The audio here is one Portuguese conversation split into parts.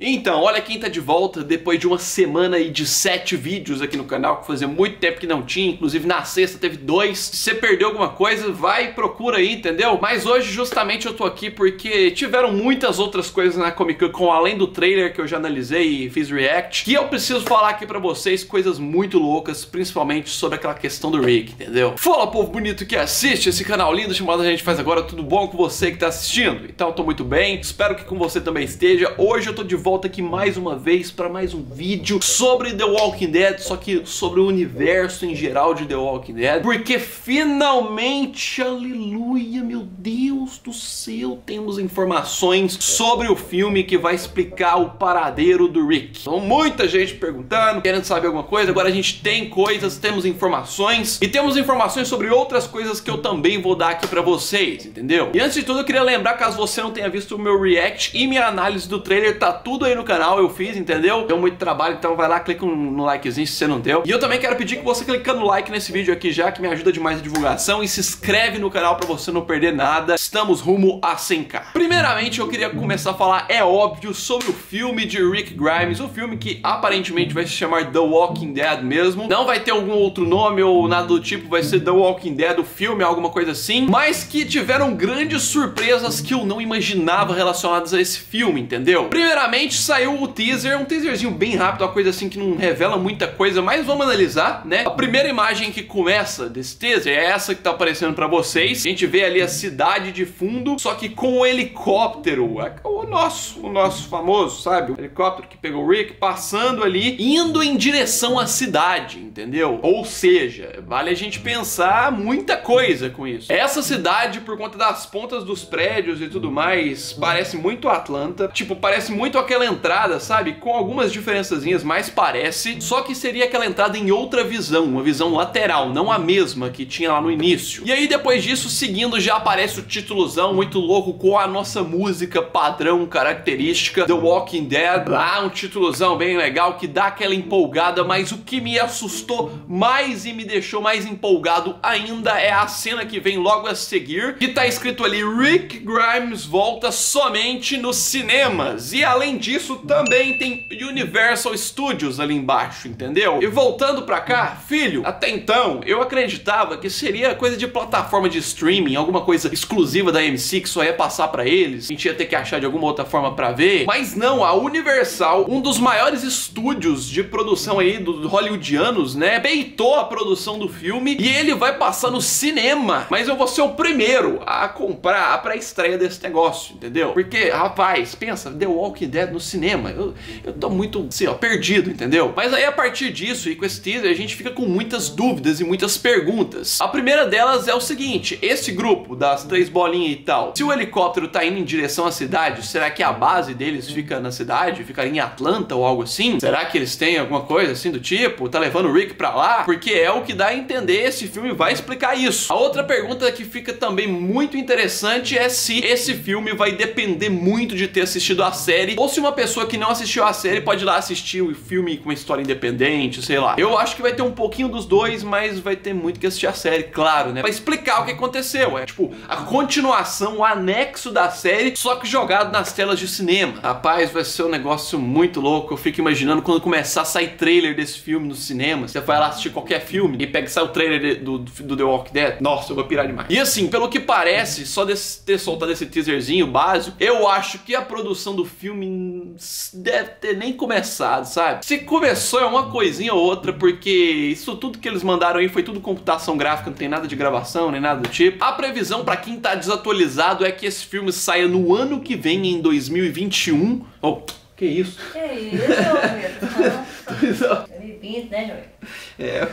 Então, olha quem tá de volta depois de uma semana e de 7 vídeos aqui no canal, que fazia muito tempo que não tinha, inclusive na sexta teve 2. Se você perdeu alguma coisa, vai e procura aí, entendeu? Mas hoje justamente eu tô aqui porque tiveram muitas outras coisas na Comic Con, além do trailer que eu já analisei e fiz react, que eu preciso falar aqui pra vocês coisas muito loucas, principalmente sobre aquela questão do Rick, entendeu? Fala, povo bonito que assiste esse canal lindo chamado A Gente Faz Agora, tudo bom com você que tá assistindo? Então eu tô muito bem, espero que com você também esteja. Hoje eu tô de volta aqui mais uma vez para mais um vídeo sobre The Walking Dead, só que sobre o universo em geral de The Walking Dead, porque finalmente, aleluia, meu Deus do céu, temos informações sobre o filme que vai explicar o paradeiro do Rick. Então muita gente perguntando, querendo saber alguma coisa, agora a gente tem coisas, temos informações e temos informações sobre outras coisas que eu também vou dar aqui para vocês, entendeu? E antes de tudo eu queria lembrar, caso você não tenha visto o meu react e minha análise do trailer, tá tudo aí no canal, eu fiz, entendeu? Deu muito trabalho, então vai lá, clica no likezinho se você não deu. E eu também quero pedir que você clica no like nesse vídeo aqui já, que me ajuda demais a divulgação, e se inscreve no canal pra você não perder nada. Estamos rumo a 100k. Primeiramente, eu queria começar a falar, é óbvio, sobre o filme de Rick Grimes, o filme que aparentemente vai se chamar The Walking Dead mesmo. Não vai ter algum outro nome ou nada do tipo, vai ser The Walking Dead, o filme, alguma coisa assim, mas que tiveram grandes surpresas que eu não imaginava relacionadas a esse filme, entendeu? Primeiramente, saiu o teaser, um teaserzinho bem rápido, uma coisa assim que não revela muita coisa, mas vamos analisar, né? A primeira imagem que começa desse teaser é essa que tá aparecendo pra vocês. A gente vê ali a cidade de fundo, só que com o helicóptero, o nosso famoso, sabe? O helicóptero que pegou o Rick, passando ali, indo em direção à cidade, entendeu? Ou seja, vale a gente pensar muita coisa com isso. Essa cidade, por conta das pontas dos prédios e tudo mais, parece muito Atlanta, tipo, parece muito aquela entrada, sabe? Com algumas diferençazinhas, mas parece, só que seria aquela entrada em outra visão, uma visão lateral, não a mesma que tinha lá no início. E aí depois disso, seguindo, já aparece o títulozão muito louco com a nossa música padrão, característica, The Walking Dead, lá um títulozão bem legal que dá aquela empolgada, mas o que me assustou mais e me deixou mais empolgado ainda é a cena que vem logo a seguir, que tá escrito ali, Rick Grimes volta somente nos cinemas, e além disso também tem Universal Studios ali embaixo, entendeu? E voltando pra cá, filho, até então eu acreditava que seria coisa de plataforma de streaming, alguma coisa exclusiva da AMC que só ia passar pra eles, a gente ia ter que achar de alguma outra forma pra ver, mas não, a Universal, um dos maiores estúdios de produção aí dos hollywoodianos, né, peitou a produção do filme e ele vai passar no cinema, mas eu vou ser o primeiro a comprar a pré-estreia desse negócio, entendeu? Porque, rapaz, pensa, The Walking Dead no cinema, eu tô muito assim, ó, perdido, entendeu? Mas aí a partir disso e com esse teaser a gente fica com muitas dúvidas e muitas perguntas. A primeira delas é o seguinte, esse grupo das 3 bolinhas e tal, se o helicóptero tá indo em direção à cidade, será que a base deles fica na cidade, fica em Atlanta ou algo assim? Será que eles têm alguma coisa assim do tipo, tá levando o Rick pra lá? Porque é o que dá a entender, esse filme vai explicar isso. A outra pergunta que fica também muito interessante é se esse filme vai depender muito de ter assistido a série, ou se uma pessoa que não assistiu a série pode ir lá assistir o filme com uma história independente, sei lá. Eu acho que vai ter um pouquinho dos dois, mas vai ter muito que assistir a série, claro, né? Pra explicar o que aconteceu, é tipo, a continuação, o anexo da série, só que jogado nas telas de cinema. Rapaz, vai ser um negócio muito louco, eu fico imaginando quando começar a sair trailer desse filme no cinema, você vai lá assistir qualquer filme e pega e sai o trailer do The Walking Dead, nossa, eu vou pirar demais. E assim, pelo que parece, só de ter soltado esse teaserzinho básico, eu acho que a produção do filme deve ter nem começado, sabe? Se começou é uma coisinha ou outra, porque isso tudo que eles mandaram aí foi tudo computação gráfica, não tem nada de gravação, nem nada do tipo. A previsão pra quem tá desatualizado é que esse filme saia no ano que vem, em 2021. Oh, que isso? Que isso, meu? 2020, né, Joel? É.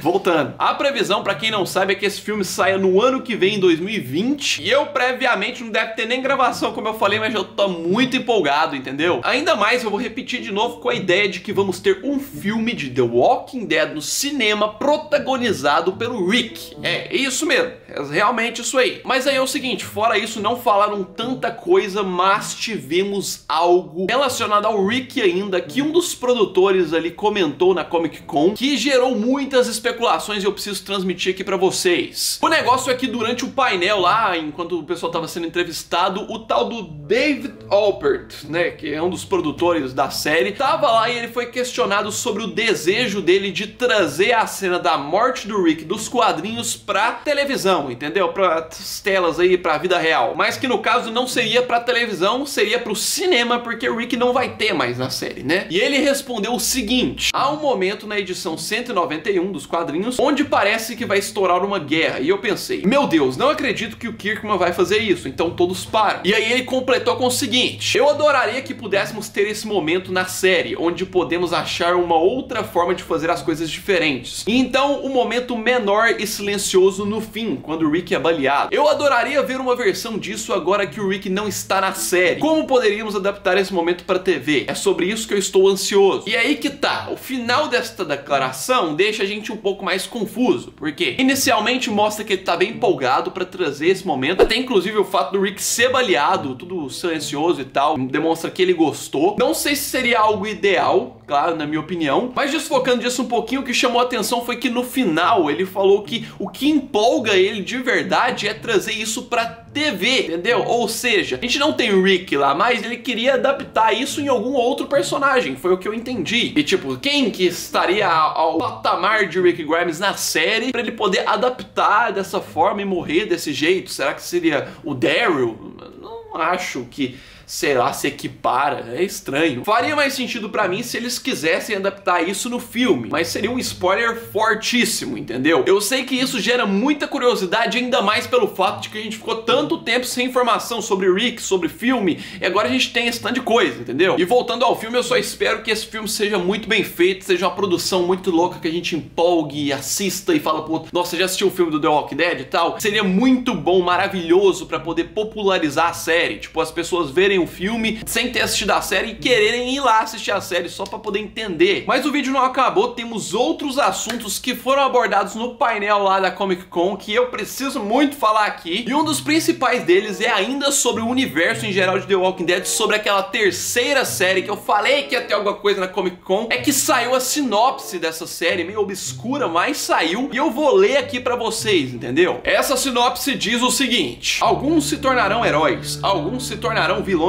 Voltando. A previsão, pra quem não sabe, é que esse filme saia no ano que vem, em 2020. E eu, previamente, não deve ter nem gravação, como eu falei, mas eu tô muito empolgado, entendeu? Ainda mais, eu vou repetir de novo com a ideia de que vamos ter um filme de The Walking Dead no cinema protagonizado pelo Rick. É isso mesmo. É realmente isso aí. Mas aí é o seguinte, fora isso, não falaram tanta coisa, mas tivemos algo relacionado ao Rick ainda, que um dos produtores ali comentou na Comic Con, 1, que gerou muitas especulações e eu preciso transmitir aqui pra vocês. O negócio é que durante o painel lá, enquanto o pessoal tava sendo entrevistado, o tal do David Alpert, né, que é um dos produtores da série, tava lá e ele foi questionado sobre o desejo dele de trazer a cena da morte do Rick dos quadrinhos pra televisão, entendeu? Pra telas aí, pra vida real. Mas que no caso não seria pra televisão, seria pro cinema, porque o Rick não vai ter mais na série, né? E ele respondeu o seguinte: há um momento na edição 191 dos quadrinhos onde parece que vai estourar uma guerra, e eu pensei, meu Deus, não acredito que o Kirkman vai fazer isso, então todos param. E aí ele completou com o seguinte: eu adoraria que pudéssemos ter esse momento na série, onde podemos achar uma outra forma de fazer as coisas diferentes. E então, um momento menor e silencioso no fim, quando o Rick é baleado. Eu adoraria ver uma versão disso agora que o Rick não está na série. Como poderíamos adaptar esse momento para TV? É sobre isso que eu estou ansioso. E aí que tá, o final desta declaração deixa a gente um pouco mais confuso, porque inicialmente mostra que ele tá bem empolgado para trazer esse momento, até inclusive o fato do Rick ser baleado, tudo silencioso e tal, demonstra que ele gostou. Não sei se seria algo ideal, claro, na minha opinião, mas desfocando disso um pouquinho, o que chamou a atenção foi que no final ele falou que o que empolga ele de verdade é trazer isso pra TV, entendeu? Ou seja, a gente não tem o Rick lá, mas ele queria adaptar isso em algum outro personagem, foi o que eu entendi. E tipo, quem que estaria ao patamar de Rick Grimes na série pra ele poder adaptar dessa forma e morrer desse jeito? Será que seria o Daryl? Não acho que, sei lá, se equipara, é estranho. Faria mais sentido pra mim se eles quisessem adaptar isso no filme, mas seria um spoiler fortíssimo, entendeu? Eu sei que isso gera muita curiosidade, ainda mais pelo fato de que a gente ficou tanto tempo sem informação sobre Rick, sobre filme, e agora a gente tem esse tanto de coisa, entendeu? E voltando ao filme, eu só espero que esse filme seja muito bem feito, seja uma produção muito louca, que a gente empolgue, assista e fala pro outro, nossa, já assistiu o filme do The Walking Dead e tal? Seria muito bom, maravilhoso, pra poder popularizar a série, tipo, as pessoas verem um filme sem ter assistido a série e quererem ir lá assistir a série só pra poder entender. Mas o vídeo não acabou, temos outros assuntos que foram abordados no painel lá da Comic Con que eu preciso muito falar aqui, e um dos principais deles é ainda sobre o universo em geral de The Walking Dead, sobre aquela terceira série que eu falei que ia ter alguma coisa na Comic Con. É que saiu a sinopse dessa série, meio obscura, mas saiu, e eu vou ler aqui pra vocês, entendeu? Essa sinopse diz o seguinte: alguns se tornarão heróis, alguns se tornarão vilões.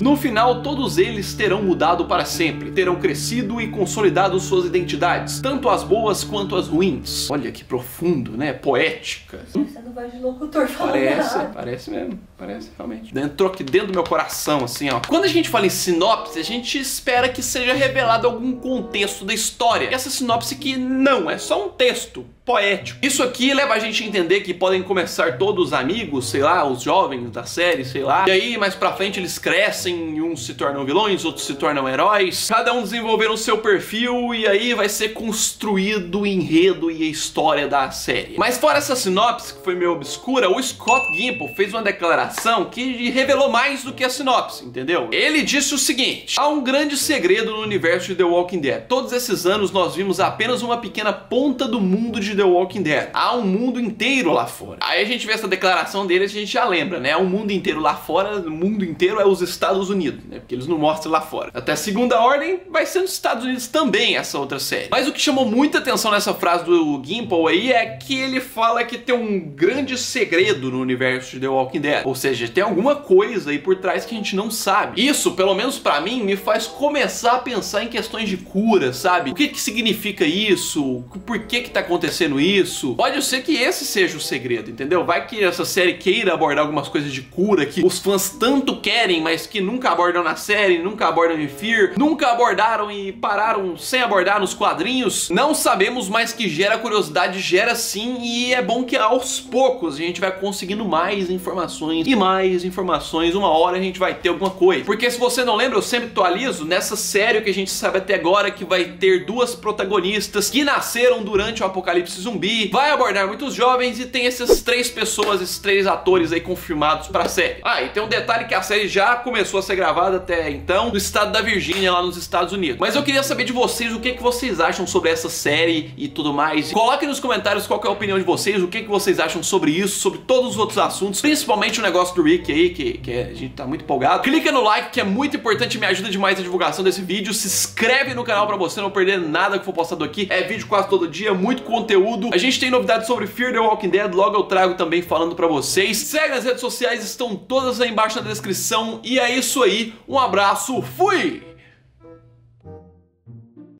No final, todos eles terão mudado para sempre, terão crescido e consolidado suas identidades, tanto as boas quanto as ruins. Olha que profundo, né? Poética. Você não vai de locutor falando. Parece mesmo, parece realmente. Entrou aqui dentro do meu coração, assim, ó. Quando a gente fala em sinopse, a gente espera que seja revelado algum contexto da história. E essa sinopse que não, é só um texto poético. Isso aqui leva a gente a entender que podem começar todos os amigos, sei lá, os jovens da série, sei lá, e aí mais pra frente eles crescem, uns se tornam vilões, outros se tornam heróis, cada um desenvolveram o seu perfil, e aí vai ser construído o enredo e a história da série. Mas fora essa sinopse, que foi meio obscura, o Scott Gimple fez uma declaração que revelou mais do que a sinopse, entendeu? Ele disse o seguinte: há um grande segredo no universo de The Walking Dead. Todos esses anos nós vimos apenas uma pequena ponta do mundo de The Walking Dead. Há um mundo inteiro lá fora. Aí a gente vê essa declaração dele, a gente já lembra, né? Há um mundo inteiro lá fora, o mundo inteiro é os Estados Unidos, né? Porque eles não mostram lá fora. Até segunda ordem vai ser nos Estados Unidos também essa outra série. Mas o que chamou muita atenção nessa frase do Gimple aí é que ele fala que tem um grande segredo no universo de The Walking Dead. Ou seja, tem alguma coisa aí por trás que a gente não sabe. Isso, pelo menos pra mim, me faz começar a pensar em questões de cura, sabe? O que que significa isso? Por que que tá acontecendo isso? Pode ser que esse seja o segredo, entendeu? Vai que essa série queira abordar algumas coisas de cura que os fãs tanto querem, mas que nunca abordam na série, nunca abordam em Fear, nunca abordaram e pararam sem abordar nos quadrinhos. Não sabemos, mas que gera curiosidade, gera sim, e é bom que aos poucos a gente vai conseguindo mais informações e mais informações. Uma hora a gente vai ter alguma coisa. Porque se você não lembra, eu sempre atualizo, nessa série que a gente sabe até agora que vai ter duas protagonistas que nasceram durante o apocalipse apocalipse zumbi, vai abordar muitos jovens e tem essas três pessoas, esses três atores aí confirmados pra série. Ah, e tem um detalhe que a série já começou a ser gravada até então no estado da Virgínia, lá nos Estados Unidos. Mas eu queria saber de vocês o que, que vocês acham sobre essa série e tudo mais. Coloquem nos comentários qual que é a opinião de vocês, o que, que vocês acham sobre isso, sobre todos os outros assuntos, principalmente o negócio do Rick aí, que a gente tá muito empolgado. Clica no like que é muito importante, me ajuda demais na divulgação desse vídeo. Se inscreve no canal pra você não perder nada que for postado aqui. É vídeo quase todo dia, muito conteúdo. A gente tem novidades sobre Fear the Walking Dead, logo eu trago também falando pra vocês. Segue as redes sociais, estão todas aí embaixo na descrição. E é isso aí, um abraço, fui!